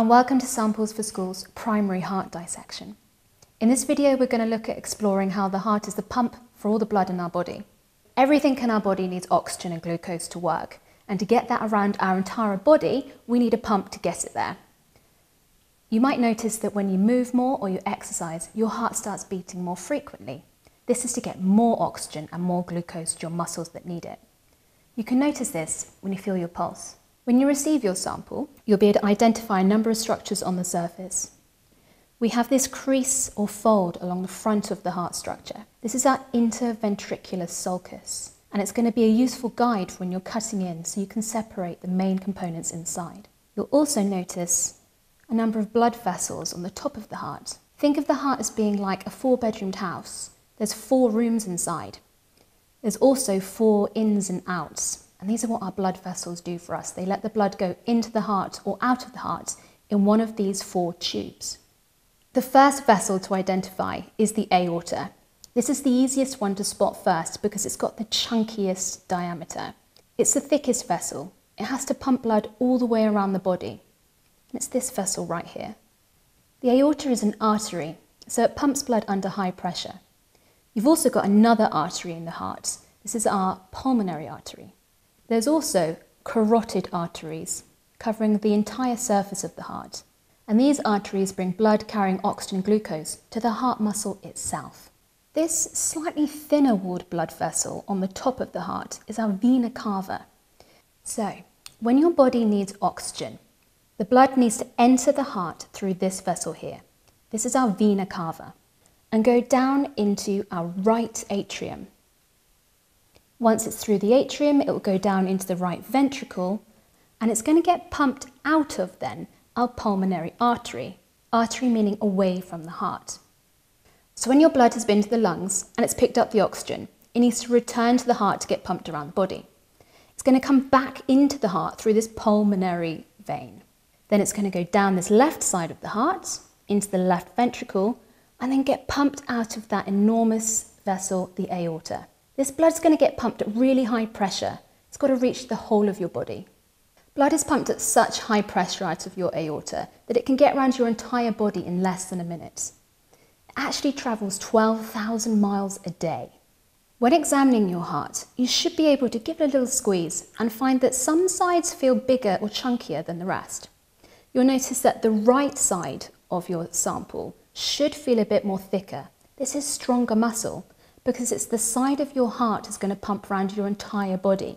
And welcome to Samples for Schools Primary Heart Dissection. In this video we're going to look at exploring how the heart is the pump for all the blood in our body. Everything in our body needs oxygen and glucose to work, and to get that around our entire body we need a pump to get it there. You might notice that when you move more or you exercise, your heart starts beating more frequently. This is to get more oxygen and more glucose to your muscles that need it. You can notice this when you feel your pulse. When you receive your sample, you'll be able to identify a number of structures on the surface. We have this crease or fold along the front of the heart structure. This is our interventricular sulcus, and it's going to be a useful guide when you're cutting in so you can separate the main components inside. You'll also notice a number of blood vessels on the top of the heart. Think of the heart as being like a four-bedroomed house. There's four rooms inside. There's also four ins and outs. And these are what our blood vessels do for us. They let the blood go into the heart or out of the heart in one of these four tubes. The first vessel to identify is the aorta. This is the easiest one to spot first because it's got the chunkiest diameter. It's the thickest vessel. It has to pump blood all the way around the body. And it's this vessel right here. The aorta is an artery, so it pumps blood under high pressure. You've also got another artery in the heart. This is our pulmonary artery. There's also carotid arteries covering the entire surface of the heart. And these arteries bring blood carrying oxygen and glucose to the heart muscle itself. This slightly thinner walled blood vessel on the top of the heart is our vena cava. So, when your body needs oxygen, the blood needs to enter the heart through this vessel here. This is our vena cava, and go down into our right atrium. Once it's through the atrium, it will go down into the right ventricle, and it's going to get pumped out of then our pulmonary artery. Artery meaning away from the heart. So when your blood has been to the lungs and it's picked up the oxygen, it needs to return to the heart to get pumped around the body. It's going to come back into the heart through this pulmonary vein. Then it's going to go down this left side of the heart into the left ventricle, and then get pumped out of that enormous vessel, the aorta. This blood's going to get pumped at really high pressure. It's got to reach the whole of your body. Blood is pumped at such high pressure out of your aorta that it can get around your entire body in less than a minute. It actually travels 12,000 miles a day. When examining your heart, you should be able to give it a little squeeze and find that some sides feel bigger or chunkier than the rest. You'll notice that the right side of your sample should feel a bit more thicker. This is stronger muscle, because it's the side of your heart is going to pump around your entire body.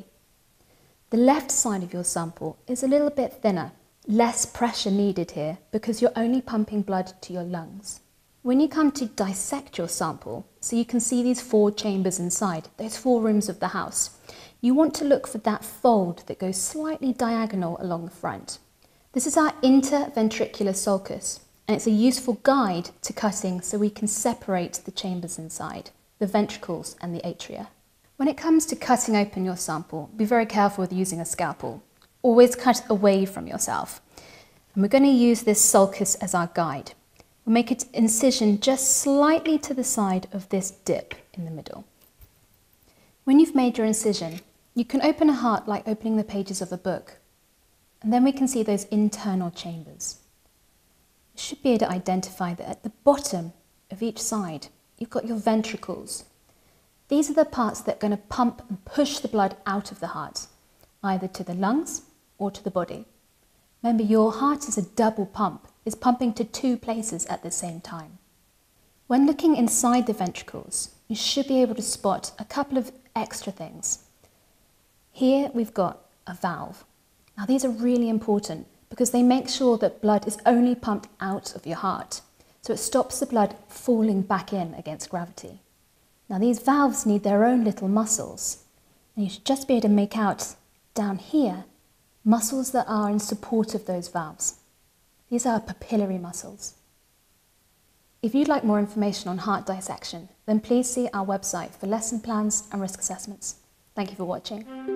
The left side of your sample is a little bit thinner, less pressure needed here because you're only pumping blood to your lungs. When you come to dissect your sample, so you can see these four chambers inside, those four rooms of the house, you want to look for that fold that goes slightly diagonal along the front. This is our interventricular sulcus, and it's a useful guide to cutting so we can separate the chambers inside, the ventricles and the atria. When it comes to cutting open your sample, be very careful with using a scalpel. Always cut away from yourself. And we're going to use this sulcus as our guide. We'll make an incision just slightly to the side of this dip in the middle. When you've made your incision, you can open a heart like opening the pages of a book. And then we can see those internal chambers. You should be able to identify that at the bottom of each side, you've got your ventricles. These are the parts that are going to pump and push the blood out of the heart, either to the lungs or to the body. Remember, your heart is a double pump. It's pumping to two places at the same time. When looking inside the ventricles, you should be able to spot a couple of extra things. Here we've got a valve. Now these are really important because they make sure that blood is only pumped out of your heart. So it stops the blood falling back in against gravity. Now these valves need their own little muscles, and you should just be able to make out down here muscles that are in support of those valves. These are papillary muscles. If you'd like more information on heart dissection, then please see our website for lesson plans and risk assessments. Thank you for watching.